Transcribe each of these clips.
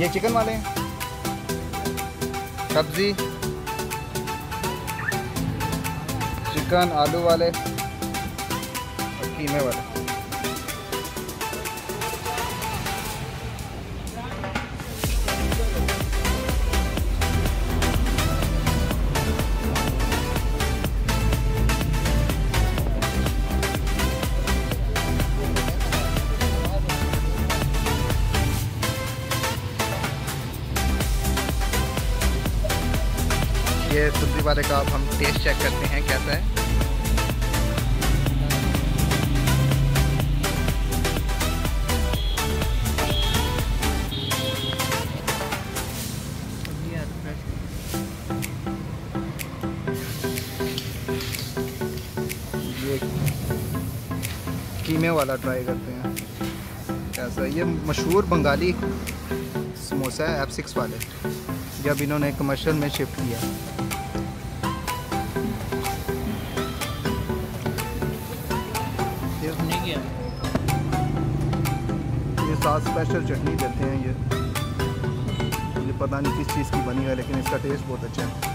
ये चिकन वाले सब्जी चिकन आलू वाले और कीमे वाले। ये सब्जी वाले का अब हम टेस्ट चेक करते हैं कैसा है। कीमे वाला ट्राई करते हैं कैसा। ये मशहूर बंगाली समोसा है F-6 वाले, जब इन्होंने कमर्शियल में शिफ्ट किया। ये साथ स्पेशल चटनी देते हैं। ये पता नहीं किस चीज़ की बनी है, लेकिन इसका टेस्ट बहुत अच्छा है।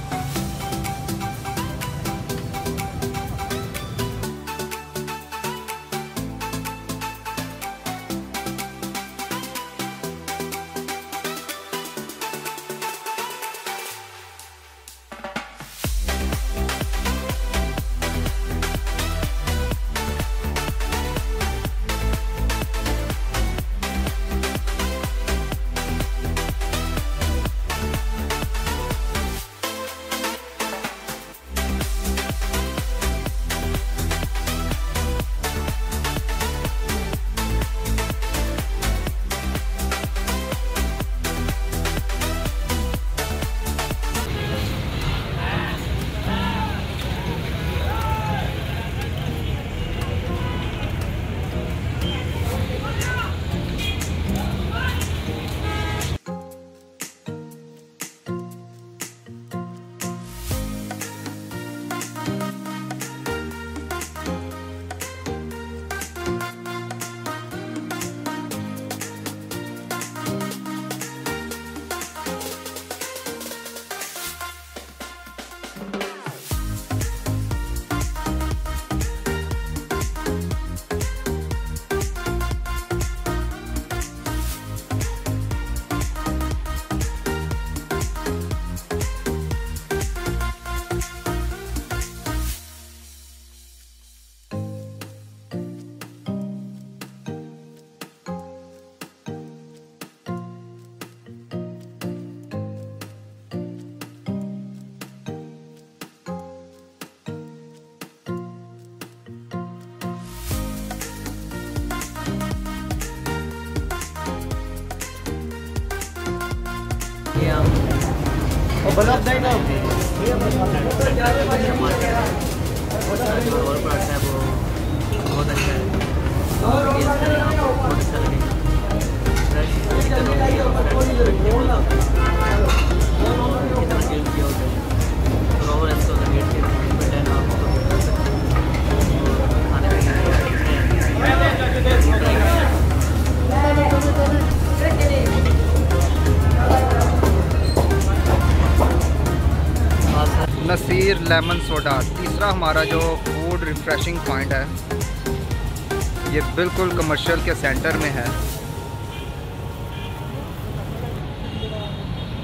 नसीर लेमन सोडा तीसरा हमारा जो फूड रिफ्रेशिंग पॉइंट है, ये बिल्कुल कमर्शियल के सेंटर में है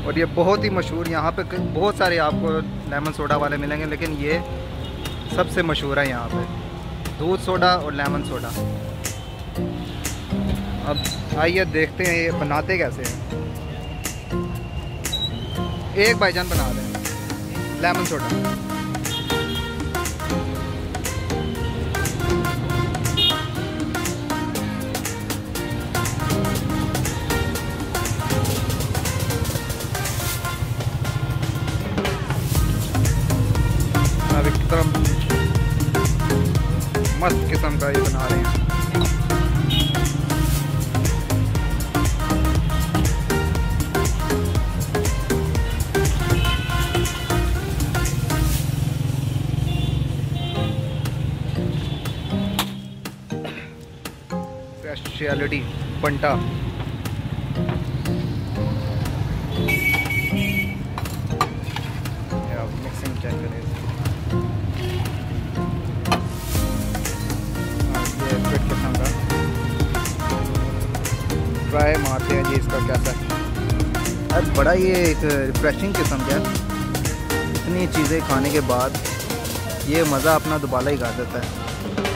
और ये बहुत ही मशहूर। यहाँ पे बहुत सारे आपको लेमन सोडा वाले मिलेंगे, लेकिन ये सबसे मशहूर है यहाँ पे, दूध सोडा और लेमन सोडा। अब आइए देखते हैं ये बनाते कैसे हैं। एक भाईजान बना रहे हैं लेमन सोडा। अब एक तरफ मस्त किस्म का ये बना रहे हैं। स्पेशलिटी पंटा mixing Japanese. ये फिट किस्म का ट्राई मारते हैं जी इसका कैसा है। आज बड़ा ये एक रिफ्रेशिंग किस्म का है, इतनी चीज़ें खाने के बाद ये मज़ा अपना दोबारा ही गा देता है।